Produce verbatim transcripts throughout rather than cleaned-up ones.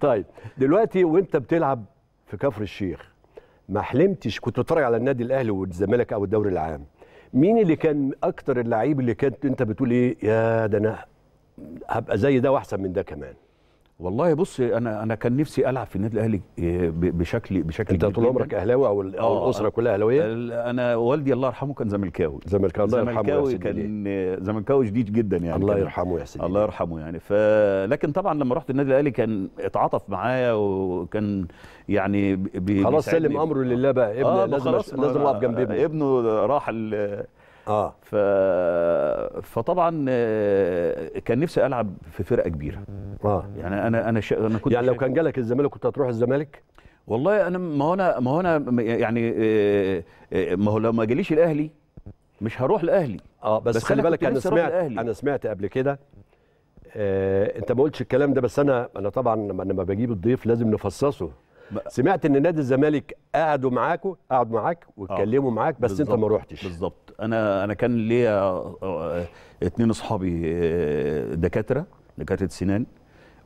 طيب دلوقتي وانت بتلعب في كفر الشيخ ما حلمتش، كنت بتتفرج على النادي الاهلي والزمالك او الدوري العام، مين اللي كان اكتر اللعيب اللي كانت انت بتقول ايه يا ده انا هبقى زي ده واحسن من ده كمان؟ والله بص انا انا كان نفسي العب في النادي الاهلي بشكل بشكل انت طول عمرك اهلاوي او الاسره كلها اهلاويه؟ انا والدي الله يرحمه كان زملكاوي زملكاوي الله يرحمه كان زملكاوي شديد جدا يعني الله يرحمه يا سيدي الله يرحمه يعني ف لكن طبعا لما رحت النادي الاهلي كان اتعاطف معايا وكان يعني بي خلاص سلم امره لله بقى ابنه آه لازم لازم اقف جنب ابنه ابنه راح اه ف... فطبعا كان نفسي العب في فرقه كبيره اه يعني انا انا ش... انا كنت يعني لو كان جالك الزمالك كنت هتروح الزمالك؟ والله انا ما هو انا ما هو انا يعني ما هو لو ما جاليش الاهلي مش هروح الاهلي اه بس, بس خلي بالك انا سمعت انا سمعت قبل كده آه انت ما قلتش الكلام ده بس انا انا طبعا لما بجيب الضيف لازم نفصصه سمعت ان نادي الزمالك قعدوا معاكوا قعدوا معاك واتكلموا معاك بس بالزبط. انت ما روحتش بالظبط. انا انا كان ليا اتنين اصحابي دكاتره دكاتره سنان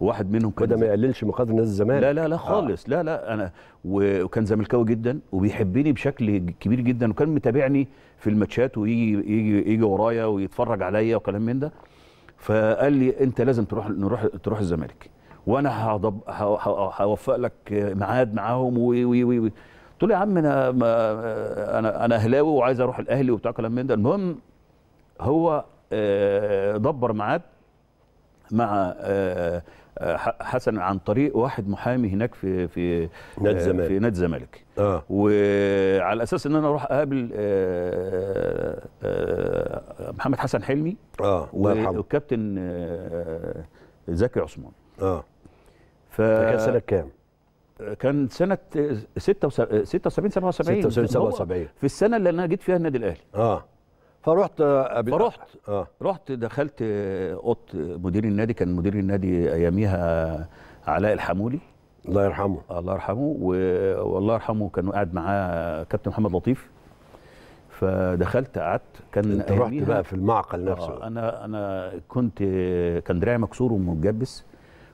واحد منهم كان وده ما يقللش من قدر نادي الزمالك لا لا لا خالص آه. لا لا انا وكان زملكاوي جدا وبيحبني بشكل كبير جدا وكان متابعني في الماتشات ويجي يجي يجي ورايا ويتفرج عليا وكلام من ده فقال لي انت لازم تروح نروح تروح الزمالك وانا هوفق لك ميعاد معاهم وي وي وي قلت له يا عم انا انا انا اهلاوي وعايز اروح الاهلي وبتاع كلام من ده. المهم هو دبر ميعاد مع حسن عن طريق واحد محامي هناك في في نادي الزمالك في نادي الزمالك اه وعلى اساس ان انا اروح اقابل محمد حسن حلمي اه والكابتن زكي عثمان اه ف كان سنة كام؟ كان سنة ستة وسبعين سبعة وسبعين في السنة اللي انا جيت فيها النادي الاهلي اه فرحت قابلت فرحت اه رحت دخلت اوضه مدير النادي كان مدير النادي اياميها علاء الحمولي الله يرحمه الله يرحمه و... والله يرحمه كانوا قاعد معاه كابتن محمد لطيف فدخلت قعدت كان انت رحت بقى في المعقل نفسه آه انا انا كنت كان دراعي مكسور ومتجبس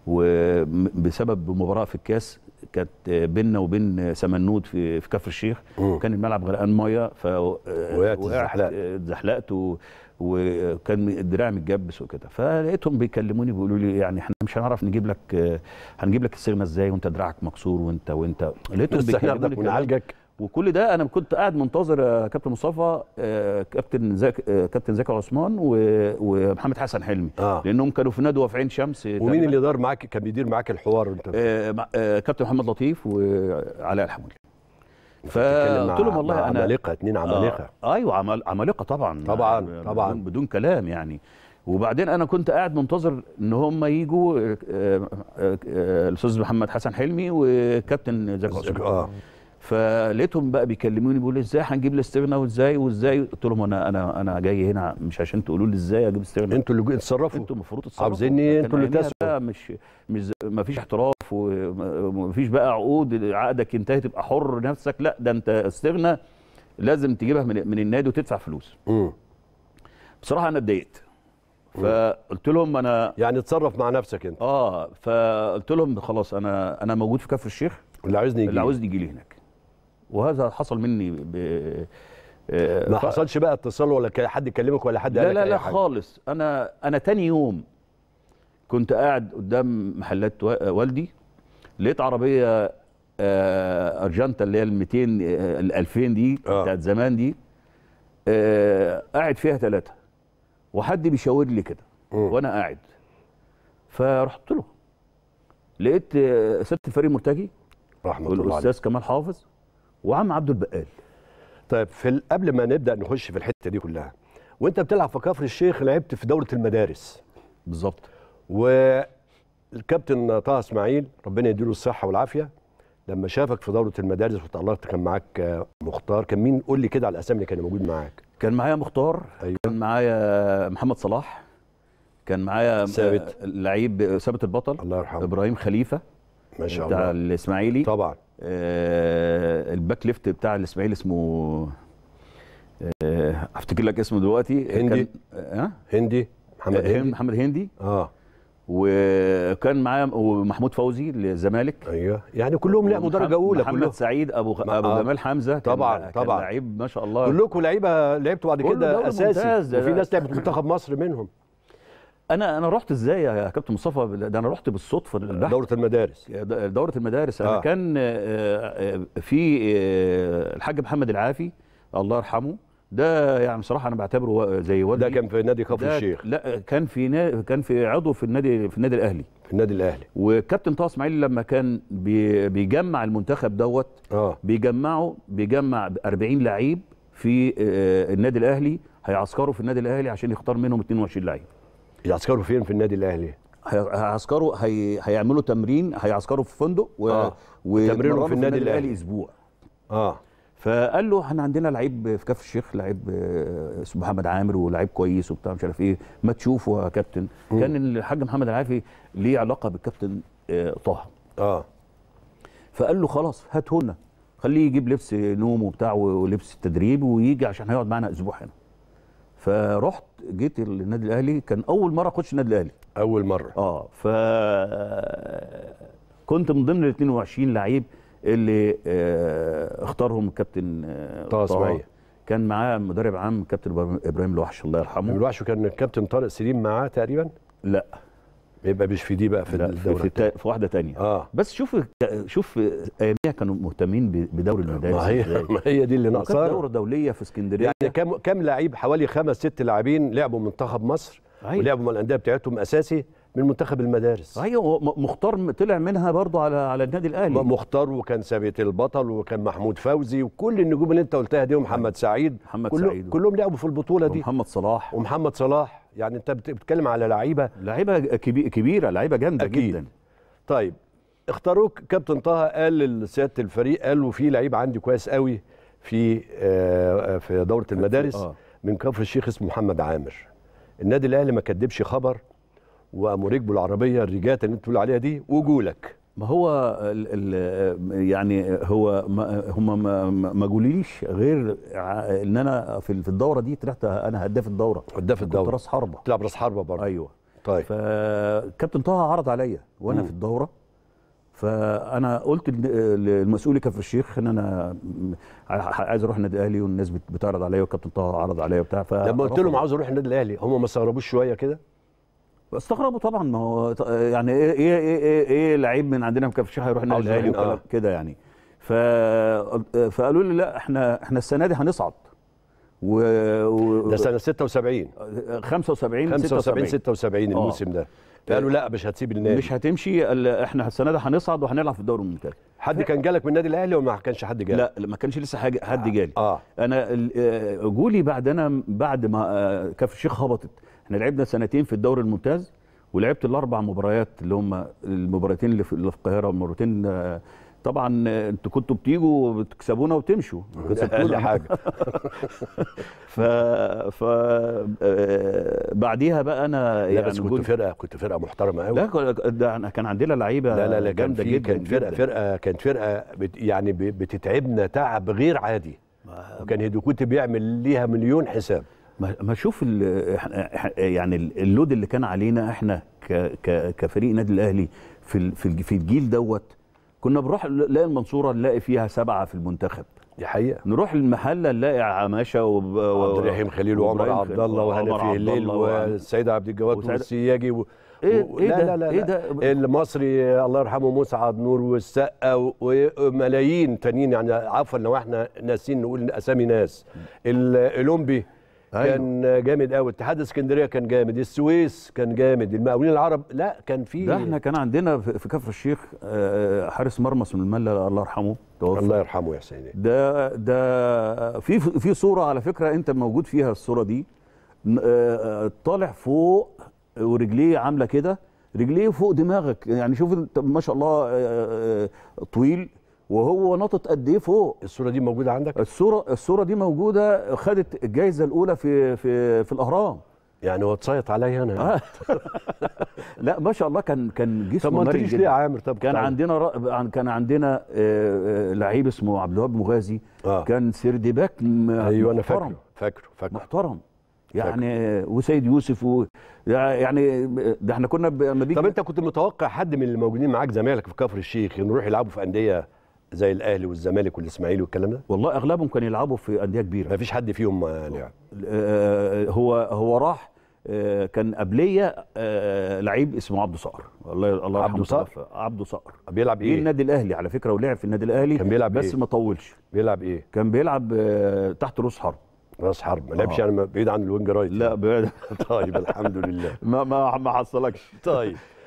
وبسبب مباراه في الكاس كانت بيننا وبين سمنود في في كفر الشيخ وكان الملعب غرقان ميه ف وقعت اتزحلقت وكان الدراع متجبس وكده فلقيتهم بيكلموني بيقولوا لي يعني احنا مش هنعرف نجيب لك هنجيب لك السيرنا ازاي وانت دراعك مكسور وانت وانت لقيتهم بيكلموني ونعالجك وكل ده انا كنت قاعد منتظر كابتن مصطفى كابتن زكي كابتن زكي عثمان ومحمد حسن حلمي آه. لانهم كانوا في ندوه في عين شمس ومين اللي دار معاك كان بيدير معاك الحوار انت آه كابتن محمد لطيف وعلاء الحمولي فقلت لهم والله انا عمالقه اتنين عمالقه آه ايوه عمالقه طبعا طبعا طبعا بدون, بدون كلام يعني وبعدين انا كنت قاعد منتظر ان هم يجوا الاستاذ محمد حسن حلمي وكابتن زكي عثمان آه. فلقيتهم بقى بيكلموني بيقولوا ازاي هنجيب الاستغنى وازاي وازاي قلت لهم انا انا انا جاي هنا مش عشان تقولوا لي ازاي اجيب استغنى انتوا اللي اتصرفوا انتوا المفروض تتصرفوا عاوزيني انتوا اللي تسوا مش مش مفيش احتراف ومفيش بقى عقود عقدك انتهى تبقى حر نفسك لا ده انت استغنى لازم تجيبها من, من النادي وتدفع فلوس امم بصراحه انا اتضايقت فقلت لهم انا يعني اتصرف مع نفسك انت اه فقلت لهم خلاص انا انا موجود في كفر الشيخ اللي عاوزني يجي اللي عاوزني يجي لي هناك وهذا حصل مني ب... ما ف... حصلش بقى اتصال ولا حد كلمك ولا حد قالك لا لا لا خالص انا انا تاني يوم كنت قاعد قدام محلات والدي لقيت عربيه ارجنتا اللي هي ال مئتين ال ألفين دي بتاعت زمان دي قاعد فيها ثلاثه وحد بيشاور لي كده وانا قاعد فرحت له لقيت سياده الفريق مرتجي رحمه الله والاستاذ كمال حافظ وعم عبد البقال. طيب في قبل ما نبدا نخش في الحته دي كلها وانت بتلعب في كفر الشيخ لعبت في دوره المدارس بالظبط والكابتن طه اسماعيل ربنا يديله الصحه والعافيه لما شافك في دوره المدارس وتألقت كان معاك مختار كان مين قول لي كده على الاسامي اللي كان موجود معاك؟ كان معايا مختار أيوة. كان معايا محمد صلاح كان معايا ثابت لعيب ثابت البطل الله يرحمه ابراهيم خليفه ما شاء الله بتاع الاسماعيلي طبعا آه الباك ليفت بتاع الاسماعيلي اسمه آه افتكر لك اسمه دلوقتي هندي كان... آه؟ هندي محمد هندي محمد هندي اه وكان معاه محمود فوزي للزمالك. ايوه يعني كلهم لعبوا درجه اولى. محمد كله. سعيد ابو ابو جمال حمزه طبعا كان طبعا لعيب ما شاء الله. كلكم لعيبه لعبتوا بعد كده اساسي، وفي ناس لعبت منتخب مصر منهم. انا انا رحت ازاي يا كابتن مصطفى؟ ده انا رحت بالصدفه للبحث. دوره المدارس دوره المدارس انا آه. كان في الحاج محمد العافي الله يرحمه، ده يعني بصراحه انا بعتبره زي والدي. ده كان في نادي كفر الشيخ. لا كان في نا... كان في عضو في النادي في النادي الاهلي في النادي الاهلي. والكابتن طه اسماعيل لما كان بي... بيجمع المنتخب دوت آه. بيجمعه بيجمع أربعين لعيب في النادي الاهلي، هيعسكروا في النادي الاهلي عشان يختار منهم اثنين وعشرين لعيب. يعسكروا فين في النادي الاهلي؟ هيعسكروا هي... هيعملوا تمرين، هيعسكروا في فندق و... آه. وتمرينهم في النادي الاهلي اسبوع. اه فقال له احنا عندنا لعيب في كفر الشيخ، لعيب اسمه محمد عامر ولعيب كويس وبتاع مش عارف ايه، ما تشوفه يا كابتن. م. كان الحاج محمد العافي ليه علاقه بالكابتن طه. اه فقال له خلاص هاته لنا، خليه يجيب لبس نوم وبتاع ولبس التدريب ويجي عشان هيقعد معانا اسبوع هنا. فرحت جيت النادي الاهلي، كان اول مره اخش النادي الاهلي. اول مره. اه ف كنت من ضمن ال اثنين وعشرين لعيب اللي اختارهم الكابتن طه اسماعيل. كان معاه مدرب عام كابتن ابراهيم الوحش الله يرحمه. الوحش، وكان الكابتن طارق سليم معاه تقريبا. لا يبقى مش في دي بقى، في الدوري في, في, في واحده ثانيه. اه بس شوف شوف اياميها كانوا مهتمين بدوري المدارس. ما هي ما هي دي اللي ناقصاها. كانت دوره دوليه في اسكندريه. يعني كام كام لعيب، حوالي خمس ست لاعبين لعبوا منتخب مصر ولعبوا مع الانديه بتاعتهم اساسي من منتخب المدارس. ايوه مختار طلع منها برضه على على النادي الاهلي. مختار، وكان ثابت البطل، وكان محمود فوزي، وكل النجوم اللي انت قلتها دي، ومحمد سعيد. محمد كله سعيد كلهم لعبوا في البطوله دي. ومحمد صلاح. ومحمد صلاح، يعني انت بتتكلم على لعيبه لعيبه كبيره، لعيبه جامده جدا. طيب اختاروك كابتن طه، قال لسياده الفريق، قال له في لعيب عندي كويس قوي في آه في دوره المدارس آه. من كفر الشيخ اسمه محمد عامر. النادي الاهلي ما كدبش خبر، وقاموا ركبوا العربيه الرجاله اللي انت بتقول عليها دي وجولك. ما هو ال ال يعني هو هم ما, ما جوليش غير ان انا في الدوره دي طلعت انا هداف الدوره. هداف الدوره كنت راس حربه. تلعب راس حربه برضه. ايوه طيب. فكابتن طه عرض عليا وانا مم. في الدوره، فانا قلت للمسؤول كفر الشيخ ان انا عايز اروح النادي الاهلي والناس بتعرض عليا والكابتن طه عرض عليا وبتاع. لما قلت لهم عاوز اروح النادي الاهلي هم ما استغربوش شويه كده؟ استغربوا طبعا، ما هو يعني ايه ايه ايه ايه, إيه لعيب من عندنا في كفر الشيخ هيروح النادي الاهلي وكلام كده يعني. ف فقالوا لي لا احنا احنا السنه دي هنصعد. و ده سنه ستة وسبعين خمسة وسبعين خمسة وسبعين ستة وسبعين الموسم ده. قالوا لا مش هتسيب النادي، مش هتمشي، احنا السنه دي هنصعد وهنلعب في الدوري الممتاز. حد كان جالك من النادي الاهلي وما كانش حد جالك؟ لا ما كانش لسه حاجه حد جالي. آه. انا جولي بعد انا بعد ما كفر الشيخ هبطت. احنا لعبنا سنتين في الدوري الممتاز، ولعبت الاربع مباريات اللي هم المباراتين اللي في القاهره والمرتين. طبعا انتوا كنتوا بتيجوا وبتكسبونا وتمشوا، كل حاجه. ف ف بعديها بقى انا يعني بس كنت فرقه كنت فرقه محترمه قوي. لا كان عندنا لعيبه لا لا, لا كان في كان فرقه فرقه كانت فرقه بت يعني بتتعبنا تعب غير عادي، وكان هيدوكوتي بيعمل ليها مليون حساب. ما شوف يعني اللود اللي كان علينا احنا كفريق نادي الاهلي في في الجيل دوت. كنا بنروح نلاقي المنصوره نلاقي فيها سبعه في المنتخب، دي حقيقه. نروح المحله نلاقي عماشة وعبد الرحيم خليل وعمر عبد الله وهنا فيه الليل والسيد عبد الجواد والسياجي و... ايه و... لا لا لا ايه ده المصري الله يرحمه مسعد نور والسقا وملايين تانيين، يعني عفوا لو احنا ناسين نقول اسامي ناس. الاولمبي أيوه. كان جامد قوي، اتحاد اسكندريه كان جامد، السويس كان جامد، المقاولين العرب. لا كان في ده احنا كان عندنا في كفر الشيخ حارس مرمى اسمه المحلة الله يرحمه توفى. الله يرحمه يا حسين. ده ده في في صوره على فكره انت موجود فيها الصوره دي، طالع فوق ورجليه عامله كده، رجليه فوق دماغك يعني. شوف انت ما شاء الله طويل وهو ناطط قد ايه فوق. الصوره دي موجوده عندك؟ الصوره الصوره دي موجوده، خدت الجائزه الاولى في في في الاهرام. يعني هو اتصيط عليا انا. لا ما شاء الله كان كان جسمه. طب ما قلتليش ليه يا عامر؟ طب كان عندنا رأ... كان عندنا آه... لعيب اسمه عبد الوهاب مغازي. آه. كان سيردباك م... ايوه انا فاكره فاكره فاكره محترم. يعني وسيد يوسف و... يعني ده احنا كنا لما بيجي. طب انت كنت متوقع حد من اللي موجودين معاك زمالك في كفر الشيخ يروح يلعبوا في انديه زي الاهلي والزمالك والاسماعيلي والكلام ده؟ والله اغلبهم كانوا يلعبوا في انديه كبيره. مفيش حد فيهم يعني آه هو هو راح آه كان قبليه آه لعيب اسمه عبده صقر، الله الله يرحمه. عبده صقر عبده صقر بيلعب ايه؟ النادي الاهلي على فكره، ولعب في النادي الاهلي كان بيلعب بس إيه؟ ما طولش. بيلعب ايه؟ كان بيلعب آه تحت راس حرب. راس حرب ما لعبش يعني بعيد عن الوينج رايت؟ لا بعيد. طيب الحمد لله. ما ما ما حصلكش. طيب